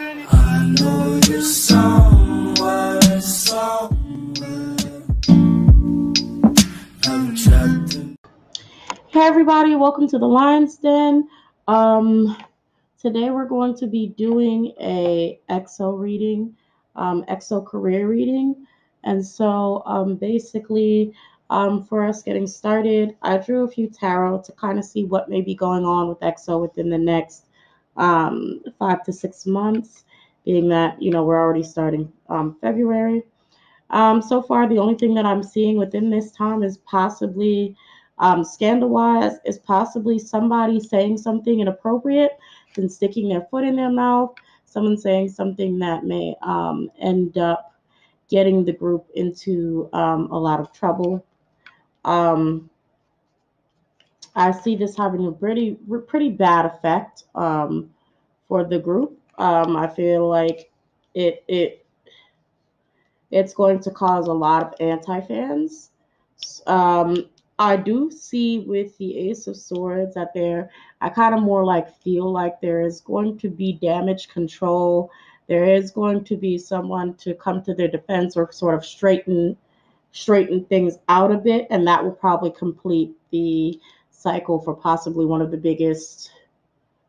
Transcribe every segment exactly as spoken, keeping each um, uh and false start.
I know you're somewhere, somewhere. I'm trapped in. Hey everybody, welcome to the Lion's Den. Um, today we're going to be doing a E X O reading, um, E X O career reading. And so um, basically, um, for us getting started, I drew a few tarot to kind of see what may be going on with E X O within the next um, five to six months, being that, you know, we're already starting um, February. Um, so far, the only thing that I'm seeing within this time is possibly, um, scandal-wise, is possibly somebody saying something inappropriate and sticking their foot in their mouth, someone saying something that may um, end up getting the group into um, a lot of trouble. Um, I see this having a pretty, pretty bad effect um, for the group. Um, I feel like it, it, it's going to cause a lot of anti-fans. Um, I do see with the Ace of Swords that there, I kind of more like feel like there is going to be damage control. There is going to be someone to come to their defense or sort of straighten straighten things out a bit, and that will probably complete the cycle for possibly one of the biggest,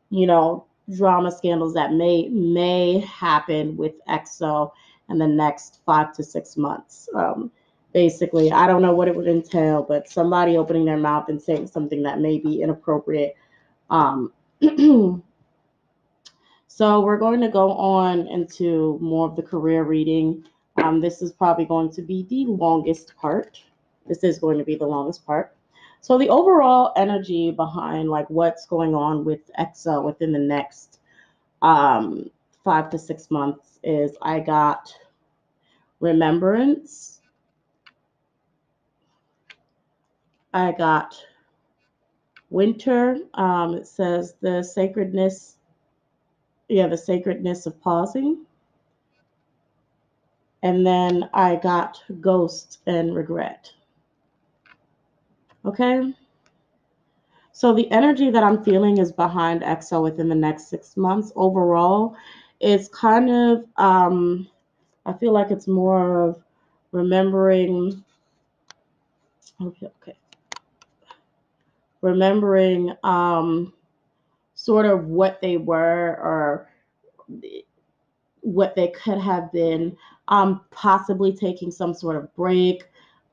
you know, drama scandals that may may happen with E X O in the next five to six months. Um, basically, I don't know what it would entail, but somebody opening their mouth and saying something that may be inappropriate. Um, So we're going to go on into more of the career reading. Um, this is probably going to be the longest part. This is going to be the longest part. So the overall energy behind like what's going on with E X O within the next um, five to six months is I got remembrance. I got winter. Um, it says the sacredness. Yeah, the sacredness of pausing. And then I got ghost and regret. Okay. So the energy that I'm feeling is behind E X O within the next six months. Overall, it's kind of, um, I feel like it's more of remembering. Okay, okay. Remembering, um, sort of what they were or what they could have been, um, possibly taking some sort of break.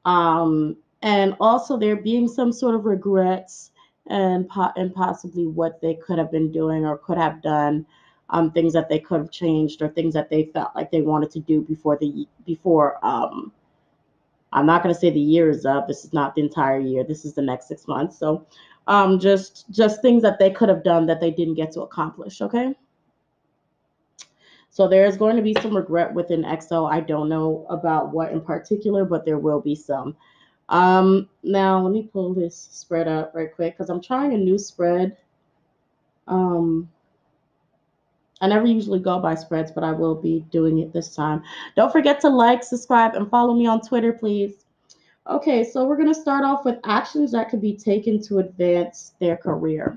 Um, and also there being some sort of regrets and, po and possibly what they could have been doing or could have done, um, things that they could have changed or things that they felt like they wanted to do before the, before, um, I'm not going to say the year is up. This is not the entire year. This is the next six months. So, Um, just, just things that they could have done that they didn't get to accomplish, okay? So there is going to be some regret within E X O. I don't know about what in particular, but there will be some. Um, now, let me pull this spread up right quick because I'm trying a new spread. Um, I never usually go by spreads, but I will be doing it this time. Don't forget to like, subscribe, and follow me on Twitter, please. Okay, so we're going to start off with actions that could be taken to advance their career.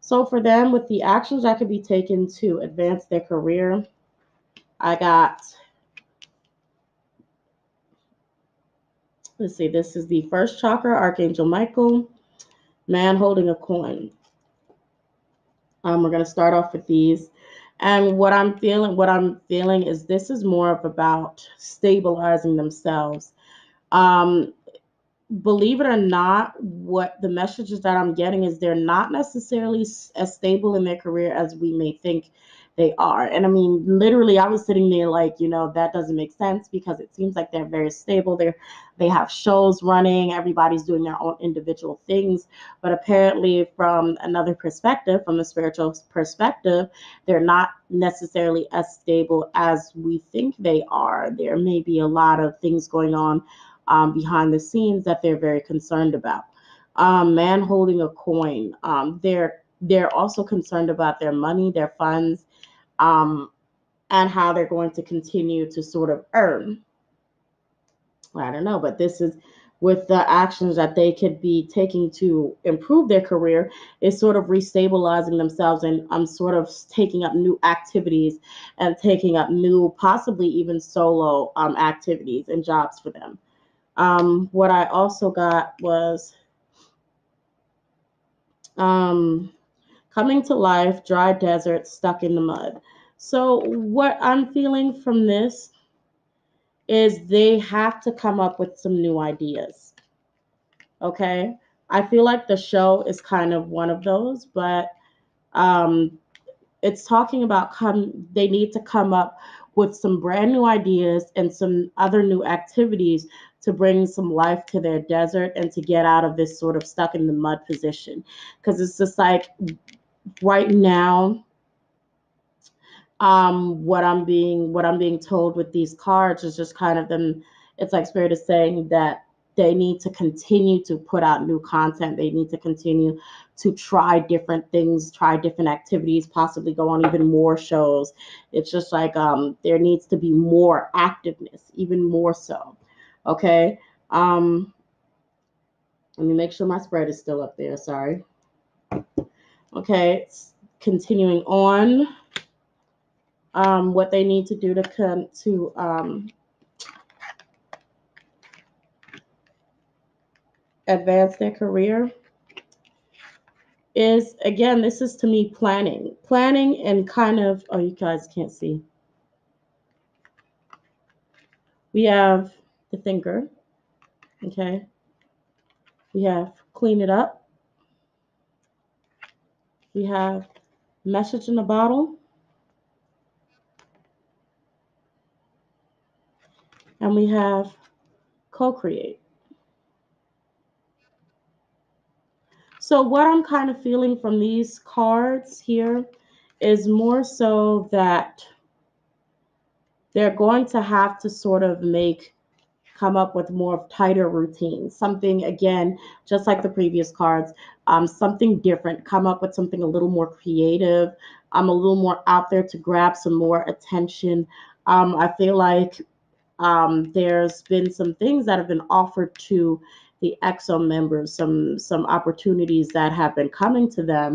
So for them, with the actions that could be taken to advance their career, I got, let's see, this is the first chakra, Archangel Michael, man holding a coin. Um, we're going to start off with these. And what I'm feeling, what I'm feeling is this is more of about stabilizing themselves. Um, believe it or not, what the messages that I'm getting is they're not necessarily as stable in their career as we may think they are. And I mean, literally, I was sitting there like, you know, that doesn't make sense because it seems like they're very stable. They're, they have shows running. Everybody's doing their own individual things. But apparently from another perspective, from a spiritual perspective, they're not necessarily as stable as we think they are. There may be a lot of things going on Um, behind the scenes that they're very concerned about. Um, man holding a coin. Um, they're they're also concerned about their money, their funds, um, and how they're going to continue to sort of earn. I don't know, but this is with the actions that they could be taking to improve their career is sort of restabilizing themselves and um, sort of taking up new activities and taking up new, possibly even solo um, activities and jobs for them. Um, what I also got was um, coming to life, dry desert, stuck in the mud. So what I'm feeling from this is they have to come up with some new ideas, okay? I feel like the show is kind of one of those, but um, it's talking about come. They need to come up with some brand new ideas and some other new activities to bring some life to their desert and to get out of this sort of stuck in the mud position. Because it's just like right now, Um, what I'm being, what I'm being told with these cards is just kind of them. It's like Spirit is saying that they need to continue to put out new content. They need to continue to try different things, try different activities, possibly go on even more shows. It's just like um, there needs to be more activeness, even more so. Okay. Um, let me make sure my spread is still up there. Sorry. Okay. It's continuing on. Um, what they need to do to come to um, advance their career is, again, this is to me planning. Planning and kind of, oh, you guys can't see. We have the thinker, okay? We have clean it up. We have message in a bottle. And we have co-create. So what I'm kind of feeling from these cards here is more so that they're going to have to sort of make, come up with more tighter routines. Something, again, just like the previous cards, um, something different. Come up with something a little more creative. I'm a little more out there to grab some more attention. Um, I feel like Um, there's been some things that have been offered to the EXO members, some some opportunities that have been coming to them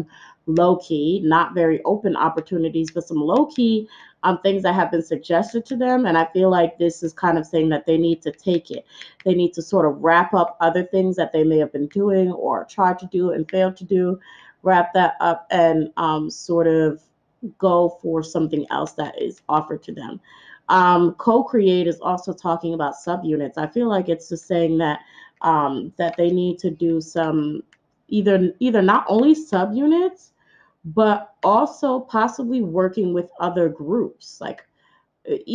low-key, not very open opportunities, but some low-key um, things that have been suggested to them. And I feel like this is kind of saying that they need to take it. They need to sort of wrap up other things that they may have been doing or tried to do and failed to do, wrap that up and um, sort of go for something else that is offered to them. Um, co-create is also talking about subunits. I feel like it's just saying that um, that they need to do some either either not only subunits, but also possibly working with other groups. Like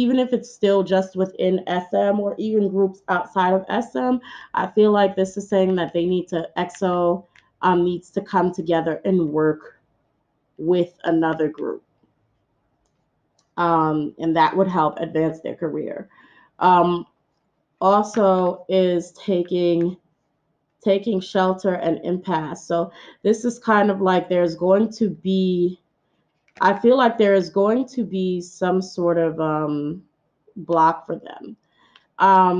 even if it's still just within S M or even groups outside of S M, I feel like this is saying that they need to EXO um, needs to come together and work with another group. Um, and that would help advance their career. Um, also is taking, taking shelter and impasse. So this is kind of like there's going to be, I feel like there is going to be some sort of um, block for them. Um,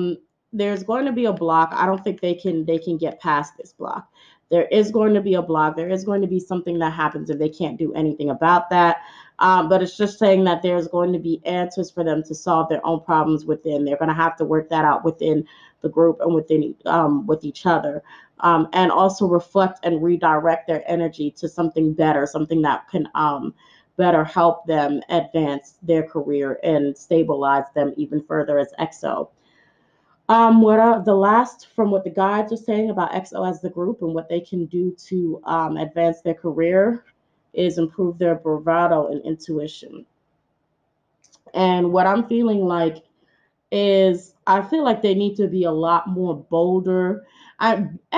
there's going to be a block. I don't think they can, they can get past this block. There is going to be a block. There is going to be something that happens if they can't do anything about that. Um, but it's just saying that there's going to be answers for them to solve their own problems within. They're going to have to work that out within the group and within um, with each other. Um, and also reflect and redirect their energy to something better, something that can um, better help them advance their career and stabilize them even further as EXO. Um, what are the last from what the guides are saying about EXO as the group and what they can do to um, advance their career is improve their bravado and intuition. And what I'm feeling like is I feel like they need to be a lot more bolder. I,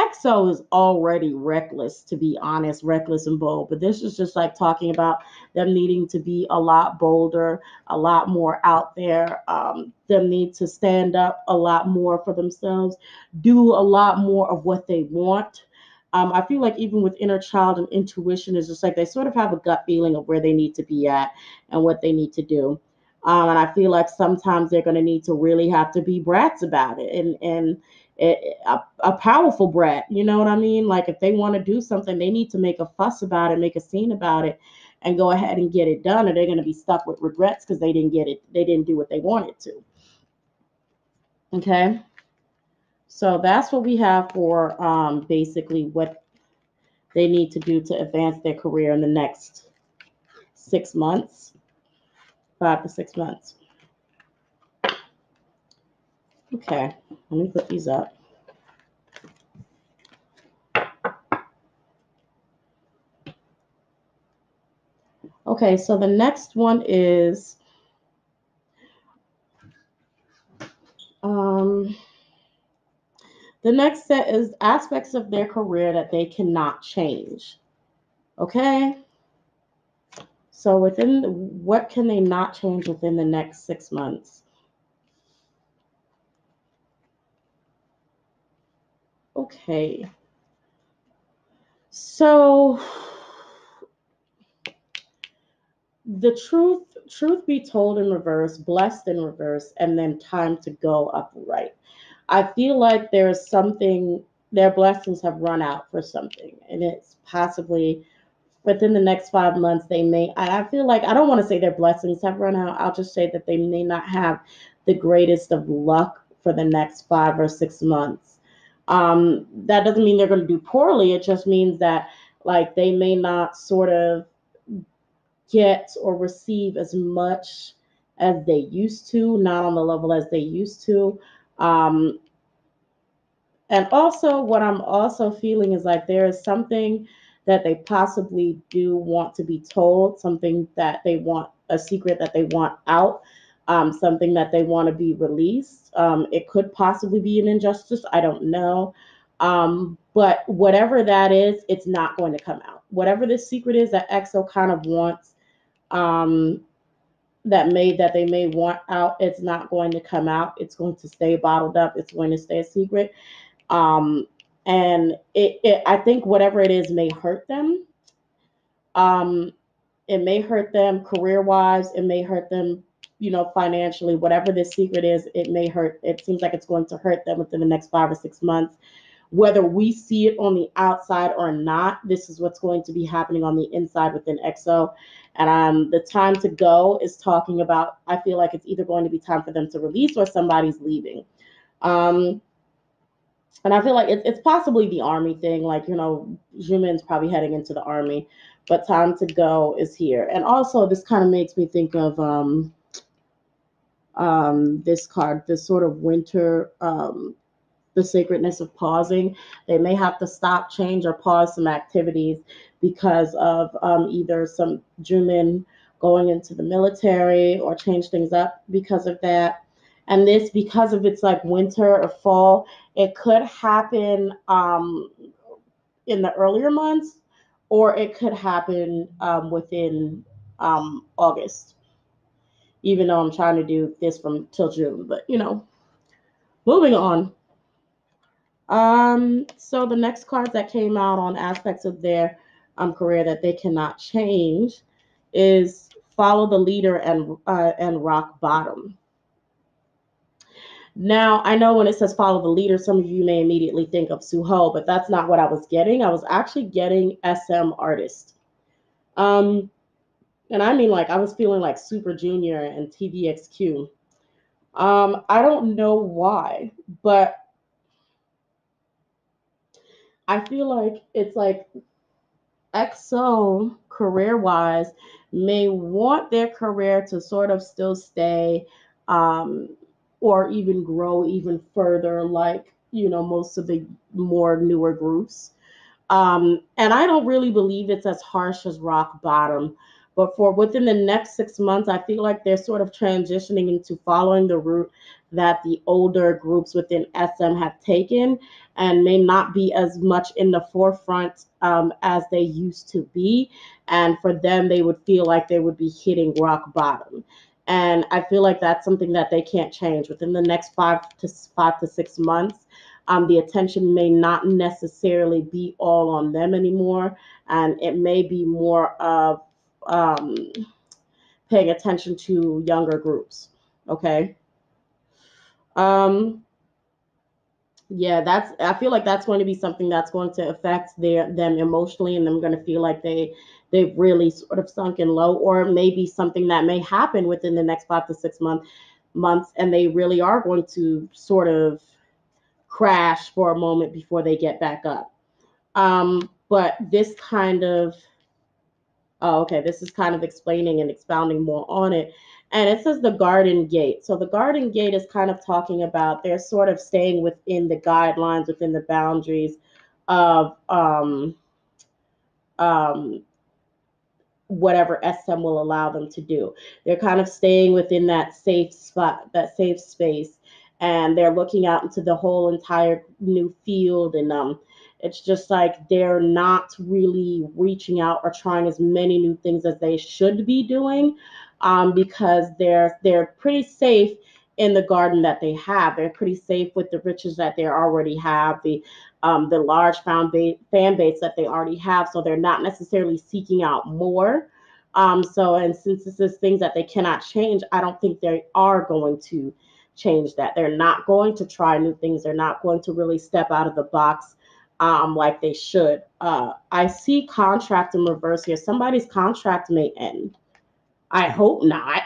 EXO is already reckless, to be honest, reckless and bold. But this is just like talking about them needing to be a lot bolder, a lot more out there. Um, them need to stand up a lot more for themselves, do a lot more of what they want. Um, I feel like even with inner child and intuition, it's just like they sort of have a gut feeling of where they need to be at and what they need to do. Um, and I feel like sometimes they're going to need to really have to be brats about it and, and a, a powerful brat. You know what I mean? Like, if they want to do something, they need to make a fuss about it, make a scene about it, and go ahead and get it done, or they're going to be stuck with regrets because they didn't get it. They didn't do what they wanted to. Okay. So that's what we have for um, basically what they need to do to advance their career in the next six months, five to six months. Okay, let me put these up. Okay, so the next one is um, the next set is aspects of their career that they cannot change. Okay, so within the, what can they not change within the next six months? Okay, so the truth, truth be told in reverse, blessed in reverse, and then time to go upright. I feel like there's something, their blessings have run out for something, and it's possibly within the next five months they may, I feel like, I don't want to say their blessings have run out. I'll just say that they may not have the greatest of luck for the next five or six months. Um, that doesn't mean they're going to do poorly. It just means that, like, they may not sort of get or receive as much as they used to, not on the level as they used to. Um, and also what I'm also feeling is like there is something that they possibly do want to be told, something that they want, a secret that they want out, um, something that they want to be released. Um, it could possibly be an injustice. I don't know. Um, but whatever that is, it's not going to come out. Whatever this secret is that E X O kind of wants, um, that may, that they may want out, it's not going to come out. It's going to stay bottled up. It's going to stay a secret. Um, and it, it, I think whatever it is may hurt them. Um, it may hurt them career-wise. It may hurt them, you know, financially. Whatever this secret is, it may hurt. It seems like it's going to hurt them within the next five or six months. Whether we see it on the outside or not, this is what's going to be happening on the inside within E X O. And um, the time to go is talking about, I feel like it's either going to be time for them to release or somebody's leaving. Um, and I feel like it, it's possibly the army thing. Like, you know, Jumin's probably heading into the army, but time to go is here. And also this kind of makes me think of um, um, this card, this sort of winter um the sacredness of pausing. They may have to stop, change, or pause some activities because of um, either some Jumin going into the military or change things up because of that. And this, because of it's like winter or fall, it could happen um, in the earlier months, or it could happen um, within um, August, even though I'm trying to do this from till June, but you know, moving on. Um, so the next cards that came out on aspects of their um, career that they cannot change is follow the leader and, uh, and rock bottom. Now, I know when it says follow the leader, some of you may immediately think of Suho, but that's not what I was getting. I was actually getting S M artist. Um, and I mean, like, I was feeling like Super Junior and T V X Q. Um, I don't know why, but I feel like it's like E X O career-wise may want their career to sort of still stay um, or even grow even further, like, you know, most of the more newer groups. Um, and I don't really believe it's as harsh as rock bottom, but for within the next six months, I feel like they're sort of transitioning into following the route that the older groups within S M have taken and may not be as much in the forefront um, as they used to be. And for them, they would feel like they would be hitting rock bottom. And I feel like that's something that they can't change. Within the next five to five to six months, um, the attention may not necessarily be all on them anymore. And it may be more of um, paying attention to younger groups, okay? Um, Yeah, that's, I feel like that's going to be something that's going to affect their them emotionally, and them going to feel like they they've really sort of sunken low, or maybe something that may happen within the next five to six month months, and they really are going to sort of crash for a moment before they get back up. Um, but this kind of oh, okay, this is kind of explaining and expounding more on it. And it says the garden gate. So the garden gate is kind of talking about they're sort of staying within the guidelines, within the boundaries of um, um, whatever S M will allow them to do. They're kind of staying within that safe spot, that safe space. And they're looking out into the whole entire new field. And um, it's just like they're not really reaching out or trying as many new things as they should be doing. Um, because they're they're pretty safe in the garden that they have. They're pretty safe with the riches that they already have, the um, the large fan base, fan base that they already have. So they're not necessarily seeking out more. Um, so, and since this is things that they cannot change, I don't think they are going to change that. They're not going to try new things. They're not going to really step out of the box um, like they should. Uh, I see contract in reverse here. Somebody's contract may end. I hope not.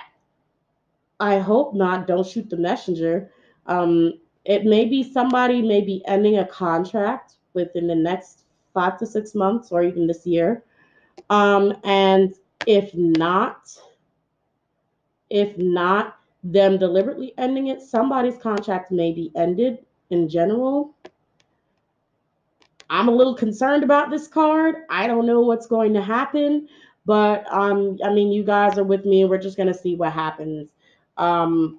I hope not. Don't shoot the messenger. Um, it may be somebody may be ending a contract within the next five to six months or even this year. Um, and if not, if not them deliberately ending it, somebody's contract may be ended in general. I'm a little concerned about this card. I don't know what's going to happen. But, um, I mean, you guys are with me. We're just going to see what happens. Um,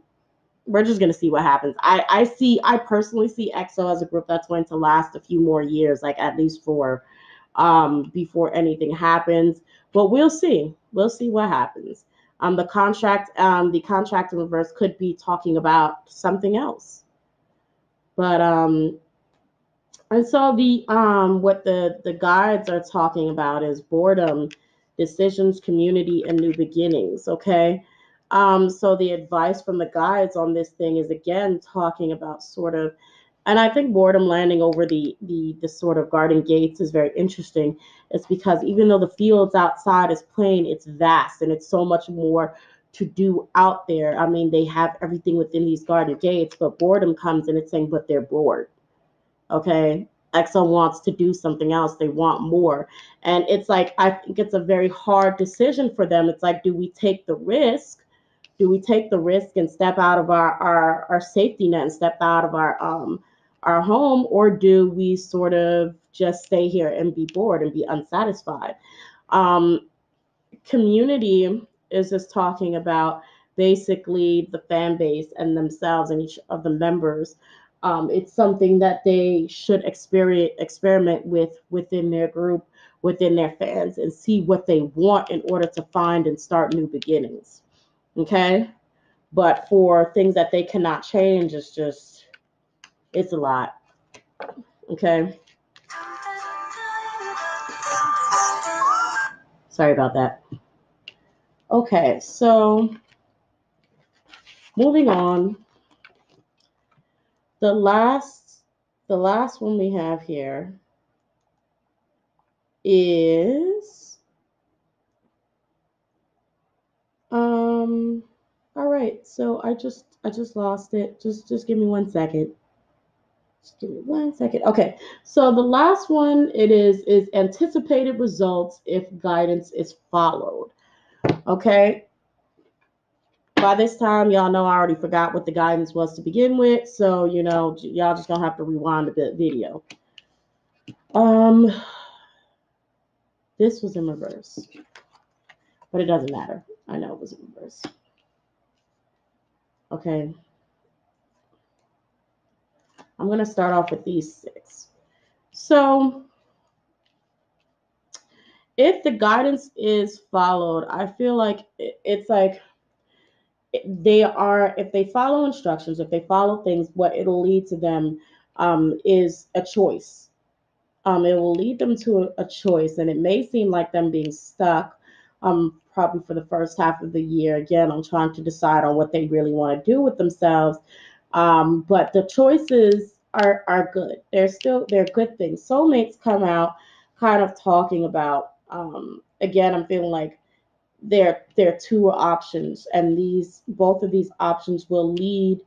we're just going to see what happens. I, I see, I personally see EXO as a group that's going to last a few more years, like at least four, um, before anything happens. But we'll see. We'll see what happens. Um, the contract, um, the contract in reverse could be talking about something else. But, um, and so the, um, what the, the guides are talking about is boredom, decisions, community, and new beginnings, okay? Um, so the advice from the guides on this thing is, again, talking about sort of, and I think boredom landing over the, the, the sort of garden gates is very interesting. It's because even though the fields outside is plain, it's vast, and it's so much more to do out there. I mean, they have everything within these garden gates, but boredom comes and it's saying, but they're bored, okay? EXO wants to do something else. They want more. And it's like, I think it's a very hard decision for them. It's like, do we take the risk? Do we take the risk and step out of our, our, our safety net and step out of our, um, our home? Or do we sort of just stay here and be bored and be unsatisfied? Um, community is just talking about basically the fan base and themselves and each of the members. Um, it's something that they should experiment, experiment with within their group, within their fans, and see what they want in order to find and start new beginnings. Okay? But for things that they cannot change, it's just, it's a lot. Okay? Sorry about that. Okay, so moving on. The last, the last one we have here is, um, all right. So I just, I just lost it. Just, just give me one second. Just give me one second. Okay. So the last one, it is, is anticipated results if guidance is followed. Okay. By this time, y'all know I already forgot what the guidance was to begin with. So, you know, y'all just gonna have to rewind a bit video. Um, this was in reverse, but it doesn't matter. I know it was in reverse. Okay. I'm gonna start off with these six. So if the guidance is followed, I feel like it's like, they are, if they follow instructions, if they follow things, what it'll lead to them um, is a choice. Um, it will lead them to a, a choice, and it may seem like them being stuck um, probably for the first half of the year. Again, I'm trying to decide on what they really want to do with themselves. Um, but the choices are are good. They're still they're good things. Soulmates come out kind of talking about um, again, I'm feeling like there there are two options, and these both of these options will lead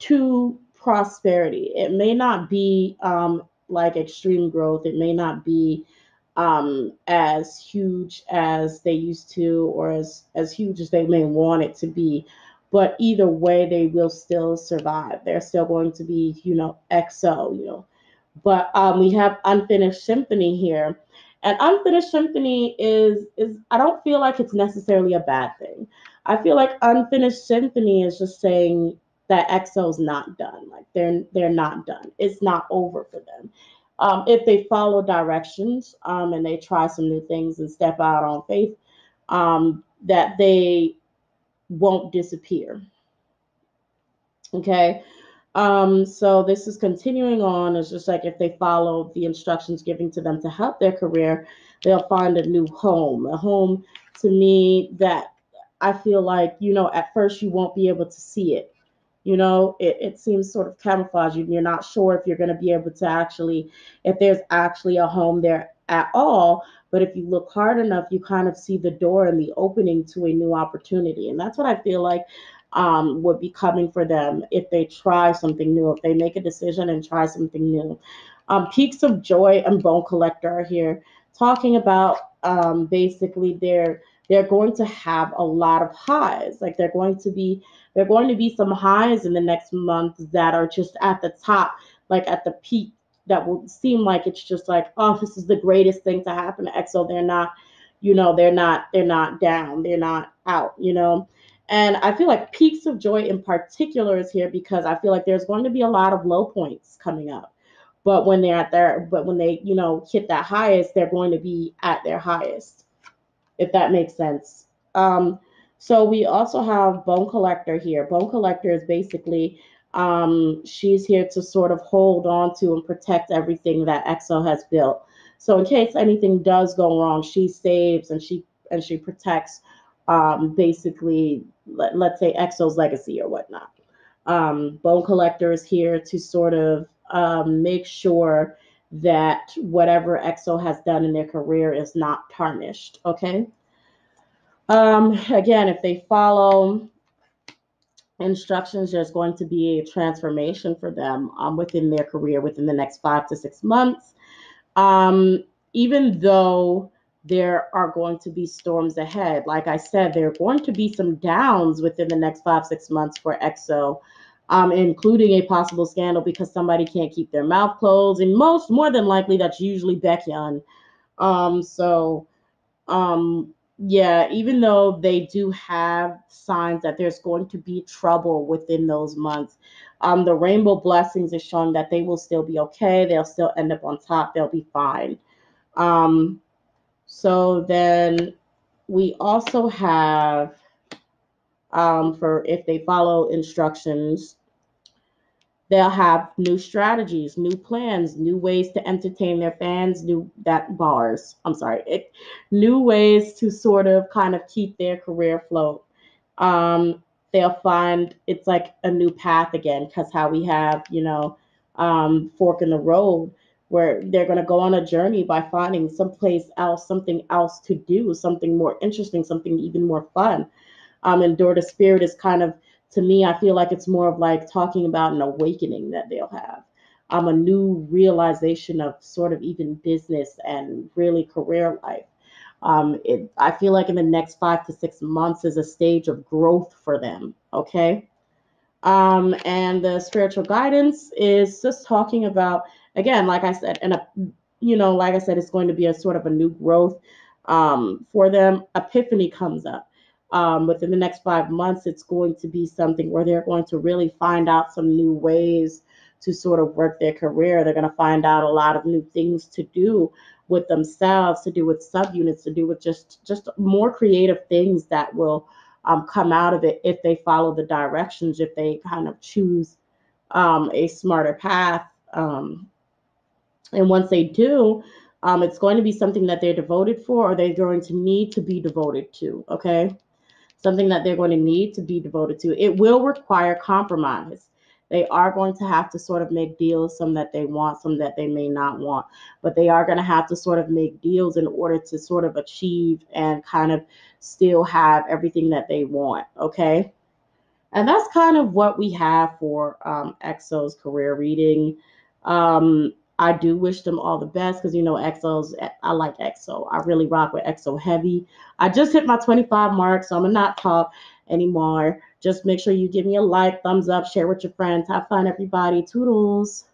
to prosperity. It may not be um, like extreme growth. It may not be um, as huge as they used to, or as as huge as they may want it to be. But either way, they will still survive. They're still going to be, you know, E X O, you know. But um, we have Unfinished Symphony here. And Unfinished Symphony is, is, I don't feel like it's necessarily a bad thing. I feel like Unfinished Symphony is just saying that E X O's not done. Like, they're, they're not done. It's not over for them. Um, if they follow directions um, and they try some new things and step out on faith, um, that they won't disappear. Okay. Um, so this is continuing on. It's just like if they follow the instructions given to them to help their career, they'll find a new home. A home, to me, that I feel like, you know, at first you won't be able to see it. You know, it, it seems sort of camouflage. You're not sure if you're going to be able to actually, if there's actually a home there at all. But if you look hard enough, you kind of see the door and the opening to a new opportunity. And that's what I feel like um, would be coming for them if they try something new, if they make a decision and try something new. Um, Peaks of Joy and Bone Collector are here talking about um, basically they're, they're going to have a lot of highs. Like they're going to be, they're going to be some highs in the next month that are just at the top, like at the peak, that will seem like it's just like, oh, this is the greatest thing to happen to E X O. They're not, you know, they're not, they're not down. They're not out, you know. And I feel like Peaks of Joy in particular is here because I feel like there's going to be a lot of low points coming up. But when they're at their, but when they, you know, hit that highest, they're going to be at their highest, if that makes sense. Um, so we also have Bone Collector here. Bone Collector is basically... Um, she's here to sort of hold on to and protect everything that E X O has built. So in case anything does go wrong, she saves and she and she protects um, basically, let, let's say, E X O's legacy or whatnot. Um, Bone Collector is here to sort of um, make sure that whatever E X O has done in their career is not tarnished, okay? Um, again, if they follow instructions, there's going to be a transformation for them um, within their career within the next five to six months. Um, even though there are going to be storms ahead, like I said, there are going to be some downs within the next five, six months for E X O, um, including a possible scandal because somebody can't keep their mouth closed. And most, more than likely, that's usually Baekhyun. Um, so, um, Yeah, even though they do have signs that there's going to be trouble within those months, um, the rainbow blessings is showing that they will still be okay. They'll still end up on top. They'll be fine. Um, so then we also have, um, for if they follow instructions, they'll have new strategies, new plans, new ways to entertain their fans, new that bars, I'm sorry, it, new ways to sort of kind of keep their career afloat. Um, they'll find it's like a new path again, because how we have, you know, um, fork in the road, where they're going to go on a journey by finding someplace else, something else to do, something more interesting, something even more fun. Um, Endure the Spirit is kind of, to me, I feel like it's more of like talking about an awakening that they'll have, um, a new realization of sort of even business and really career life. Um, it, I feel like in the next five to six months is a stage of growth for them, okay? Um, and the spiritual guidance is just talking about, again, like I said, and a, you know, like I said, it's going to be a sort of a new growth um, for them. Epiphany comes up. Um, within the next five months, it's going to be something where they're going to really find out some new ways to sort of work their career. They're going to find out a lot of new things to do with themselves, to do with subunits, to do with just, just more creative things that will um, come out of it if they follow the directions, if they kind of choose um, a smarter path. Um, and once they do, um, it's going to be something that they're devoted for or they're going to need to be devoted to, okay? Something that they're going to need to be devoted to. It will require compromise. They are going to have to sort of make deals, some that they want, some that they may not want. But they are going to have to sort of make deals in order to sort of achieve and kind of still have everything that they want, okay? And that's kind of what we have for um, EXO's career reading. Um, I do wish them all the best because, you know, EXO's, I like EXO. I really rock with EXO heavy. I just hit my twenty-five mark, so I'm going to not talk anymore. Just make sure you give me a like, thumbs up, share with your friends. Have fun, everybody. Toodles.